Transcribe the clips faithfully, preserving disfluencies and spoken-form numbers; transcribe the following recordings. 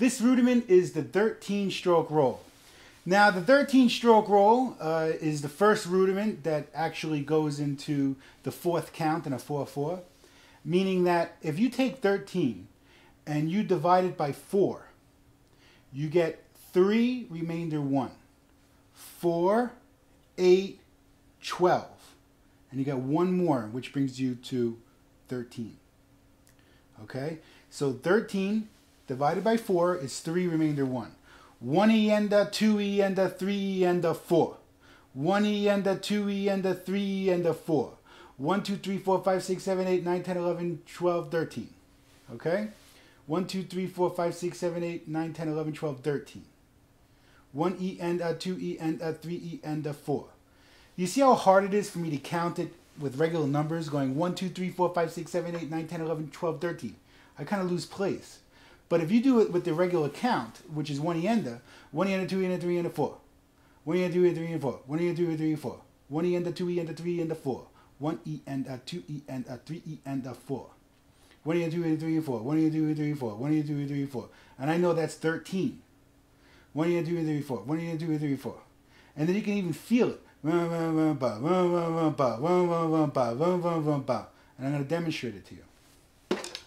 This rudiment is the thirteen stroke roll. Now the thirteen stroke roll uh, is the first rudiment that actually goes into the fourth count in a four four, meaning that if you take thirteen and you divide it by four, you get three remainder one, four, eight, twelve, and you get one more, which brings you to thirteen. Okay, so thirteen divided by four is three remainder one. One e enda, two e enda, three e enda, four. One e enda, two e enda, three e enda, four. One, two, three, four, five, six, seven, eight, nine, ten, eleven, twelve, thirteen. Okay? One, two, three, four, five, six, seven, eight, nine, ten, eleven, twelve, thirteen. One e enda, two e enda, three e enda, four. You see how hard it is for me to count it with regular numbers going one, two, three, four, five, six, seven, eight, nine, ten, eleven, twelve, thirteen. I kind of lose place. But if you do it with the regular count, which is one ienda, one ienda, two ienda, three ienda, four. One ienda, two ienda, three ienda, four. One ienda, two ienda, three ienda, four. One ienda, two ienda, three ienda, four. One ienda, two ienda, three ienda, four. One ienda, two ienda, three ienda, four. One ienda, two ienda, three ienda, four. One ienda, two ienda, three ienda, four. And I know that's thirteen. One ienda, two ienda, three ienda, four. One ienda, two ienda, three ienda, four. And then you can even feel it. And I'm going to demonstrate it to you.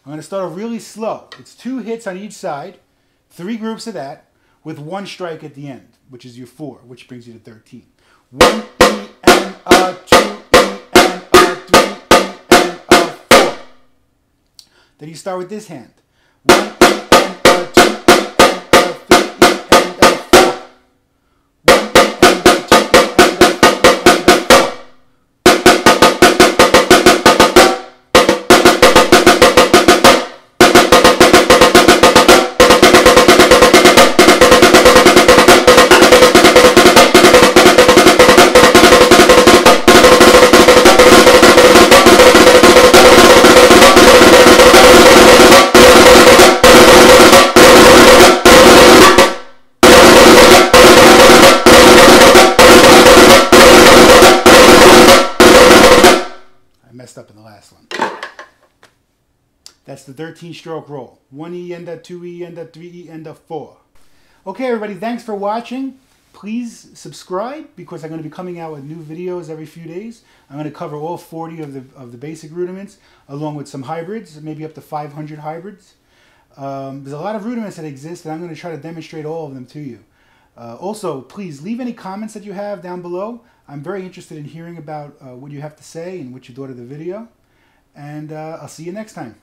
I'm going to start off really slow. It's two hits on each side, three groups of that, with one strike at the end, which is your four, which brings you to thirteen. One E and a, two E and a, three E and a, four. Then you start with this hand. One E and a, two E and a, three E and a, four. One E and a, two E and a, three E and a, four. Up in the last one. That's the thirteen stroke roll. One E enda, two E enda, three E enda, four. Okay, everybody, thanks for watching. Please subscribe because I'm going to be coming out with new videos every few days. I'm going to cover all forty of the of the basic rudiments, along with some hybrids, maybe up to five hundred hybrids. Um, there's a lot of rudiments that exist, and I'm going to try to demonstrate all of them to you. Uh, also, please leave any comments that you have down below. I'm very interested in hearing about uh, what you have to say and what you thought of the video. And uh, I'll see you next time.